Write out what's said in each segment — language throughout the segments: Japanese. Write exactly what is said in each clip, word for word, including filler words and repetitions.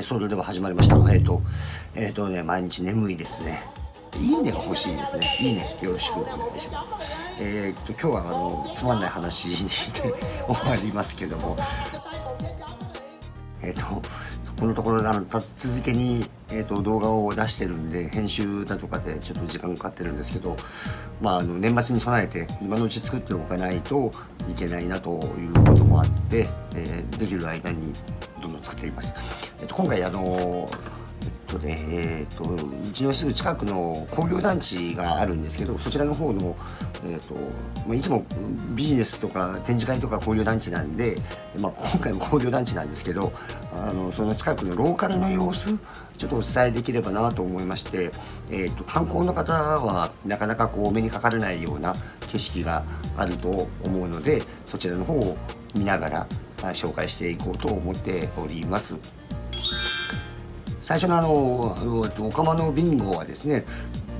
えー、ソウルでは始まりました。えっ、ー、と、えっ、ー、とね、毎日眠いですね。いいねが欲しいですね。いいね、よろしくお願いします。えっ、ー、と、今日はあのつまんない話にして終わりますけども、えっ、ー、と、このところあの立て続けに、えー、と動画を出してるんで、編集だとかでちょっと時間かかってるんですけど、まあ、あの年末に備えて今のうち作っておかないといけないなということもあって、えー、できる間にどんどん作っています。えー、と今回あのえっとねえー、とうちのすぐ近くの工業団地があるんですけど、そちらの方の、えーとまあ、いつもビジネスとか展示会とか工業団地なんで、まあ、今回も工業団地なんですけど、あのその近くのローカルの様子ちょっとお伝えできればなと思いまして、えー、と観光の方はなかなかこう目にかかれないような景色があると思うので、そちらの方を見ながら紹介していこうと思っております。最初のあのオカマのビンゴはですね、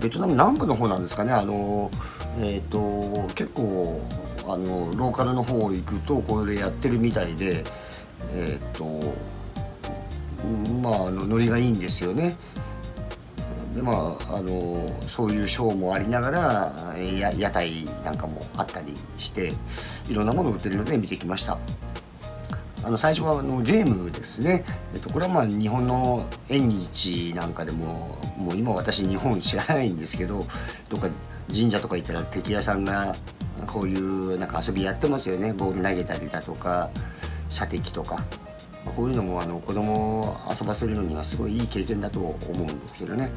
ベトナム南部の方なんですかね、あの、えー、と結構あのローカルの方行くとこれやってるみたいで、えー、とまあノリがいいんですよね。でまあ、あのそういうショーもありながらや屋台なんかもあったりしていろんなものを売ってるので見てきました。あの最初はあのゲームですね、えっと、これはまあ日本の縁日なんかでも、もう今私日本知らないんですけど、どっか神社とか行ったら敵屋さんがこういうなんか遊びやってますよね。ボール投げたりだとか射的とか、こういうのもあの子供を遊ばせるのにはすごいいい経験だと思うんですけどね。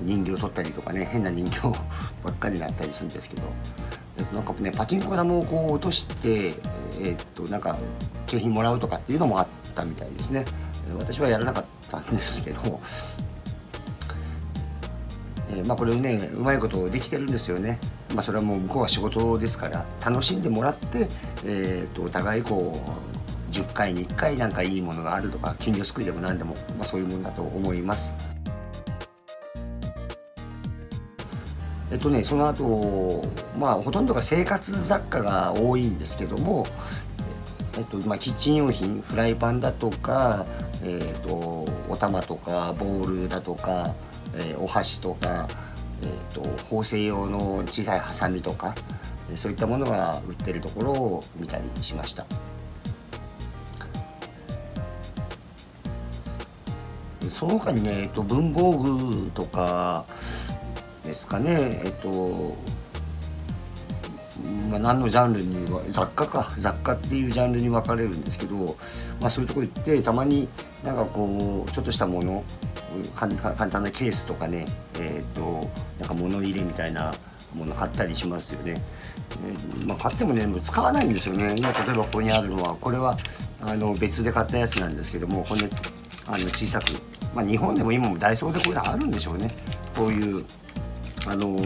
人形取ったりとかね、変な人形ばっかりになったりするんですけど、なんかね、パチンコ玉をこう落として、えー、っとなんか景品もらうとかっていうのもあったみたいですね。私はやらなかったんですけど、えー、まあこれをね、うまいことできてるんですよね。まあそれはもう向こうは仕事ですから、楽しんでもらって、えー、っとお互いこうじゅっかいにいっかいなんかいいものがあるとか、金魚すくいでも何でも、まあ、そういうものだと思います。えっとね、その後、まあほとんどが生活雑貨が多いんですけども、えっとまあ、キッチン用品、フライパンだとか、えっとお玉とかボールだとか、えー、お箸とか、えっと縫製用の小さいハサミとか、そういったものが売ってるところを見たりしました。その他にね、えっと、文房具とかですかね、えっとまあ、何のジャンルには雑貨か雑貨っていうジャンルに分かれるんですけど、まあ、そういうとこ行ってたまになんかこうちょっとしたもの、簡単なケースとかね、えっとなんか物入れみたいなもの買ったりしますよね。まあ、買ってもね、もう使わないんですよね。今例えばここにあるのは、これはあの別で買ったやつなんですけども、こんなあの小さく、まあ、日本でも今もダイソーでこういうのあるんでしょうね。こういうあの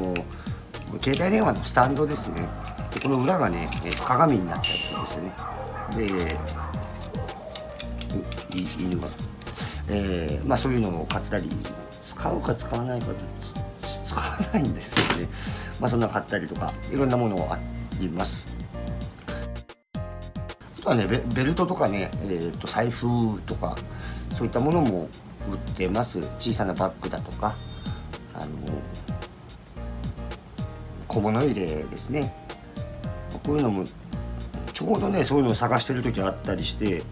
携帯電話のスタンドですね。でこの裏がね、えー、鏡になったりするんですよね。で犬が、えーまあ、そういうのを買ったり、使うか使わないかと使わないんですけどね、まあ、そんなの買ったりとか、いろんなものがあります。あとはね、ベ、ベルトとかね、えー、と財布とかそういったものも売ってます。小さなバッグだとか、あの小物入れですね。こういうのもちょうどね、そういうのを探してる時あったりして、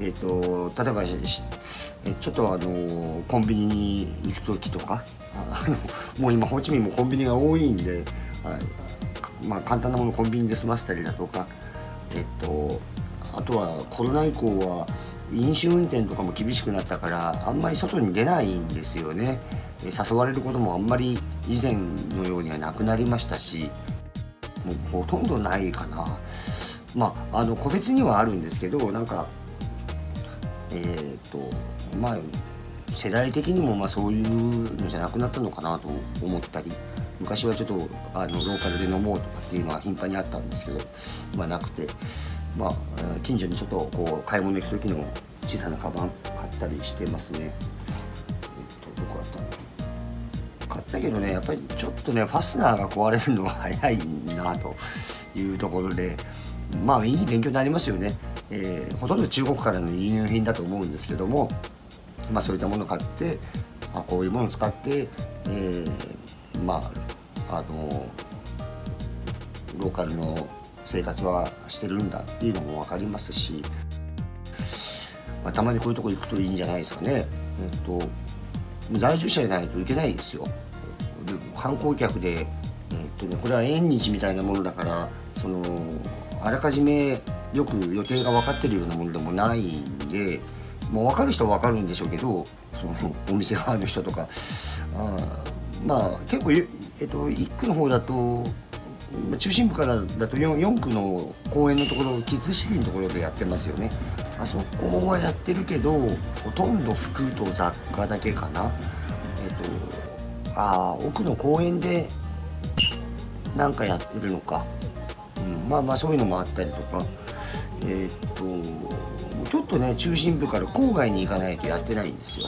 えー、と例えばちょっとあのコンビニに行く時とか、あのもう今ホーチミンもコンビニが多いんで、あ、まあ、簡単なものコンビニで済ませたりだとか、えー、とあとはコロナ以降は飲酒運転とかも厳しくなったから、あんまり外に出ないんですよね。誘われることもあんまり以前のようにはなくなりましたし、もうほとんどないかな。まああの個別にはあるんですけど、なんかえー、っとまあ世代的にもまあそういうのじゃなくなったのかなと思ったり、昔はちょっとあのローカルで飲もうとかっていうのは頻繁にあったんですけど、まあなくて、まあ近所にちょっとこう買い物行く時の小さなカバン買ったりしてますね。買ったけどね、やっぱりちょっとね、ファスナーが壊れるのは早いなというところで、まあいい勉強になりますよね。えー、ほとんど中国からの輸入品だと思うんですけども、まあ、そういったものを買って、あこういうものを使って、えー、まああのローカルの生活はしてるんだっていうのも分かりますし、まあ、たまにこういうとこ行くといいんじゃないですかね。えっと在住者じゃないといけないですよ。で観光客で、えっとね、これは縁日みたいなものだから、そのあらかじめよく予定が分かってるようなものでもないんで、もう分かる人は分かるんでしょうけど、そのお店側の人とか、あまあ結構、えっと、いっ区の方だと中心部からだと 4, 4区の公園のところ、木津市のところでやってますよね。あそこはやってるけど、ほとんど服と雑貨だけかな。えっとあ奥の公園でなんかやってるのか、うん、まあまあそういうのもあったりとか、えっとちょっとね中心部から郊外に行かないとやってないんです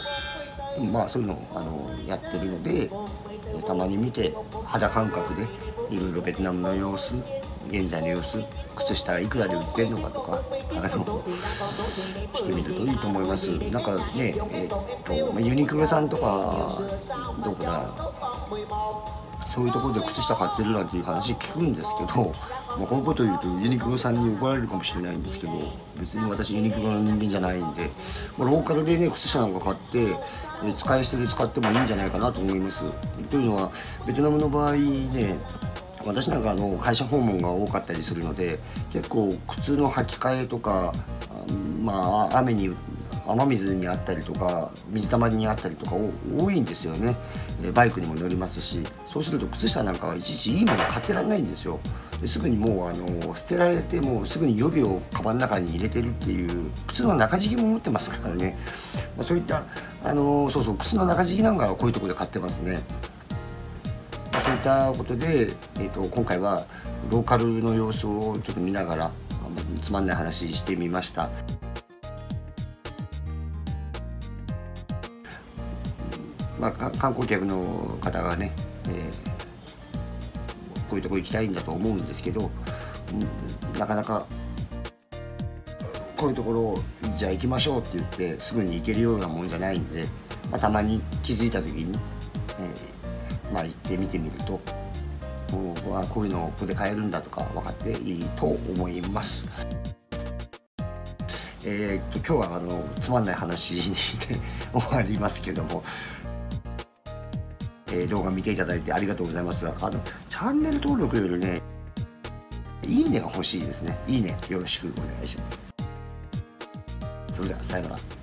よ。まあそういうのをあのやってるので、たまに見て肌感覚でいろいろベトナムの様子、現在の様子、靴下いくらで売ってるのかとか、あのしてみるといいと思います。なんかね、えっとユニクロさんとかどこだ、そういうところで靴下買ってるなんていう話聞くんですけど、まあ、こういうことを言うとユニクロさんに怒られるかもしれないんですけど、別に私ユニクロの人間じゃないんで、まあ、ローカルでね靴下なんか買って使い捨てで使ってもいいんじゃないかなと思います。というのはベトナムの場合ね、私なんかあの会社訪問が多かったりするので、結構靴の履き替えとか、まあ、雨に雨水にあったりとか水たまりにあったりとか多いんですよね。バイクにも乗りますし、そうすると靴下なんかはいちいちいいもの買ってらんないんですよ。ですぐにもうあの捨てられて、もうすぐに予備をカバンの中に入れてるっていう、靴の中敷きも持ってますからね。まあ、そういったあのそうそう靴の中敷きなんかはこういうところで買ってますね。そういったことで、えー、と今回はローカルの様子をちょっと見ながらつまんない話してみました。まあ、観光客の方がね、えー、こういうとこ行きたいんだと思うんですけど、なかなかこういうところをじゃあ行きましょうって言ってすぐに行けるようなもんじゃないんで、まあ、たまに気づいた時に、えーまあ行ってみてみると、もうこういうのをここで買えるんだとか分かっていいと思います。えー、っと今日はあのつまんない話にして終わりますけども、えー、動画見ていただいてありがとうございます。あのチャンネル登録よりね、いいねが欲しいですね。いいねよろしくお願いします。それではさようなら。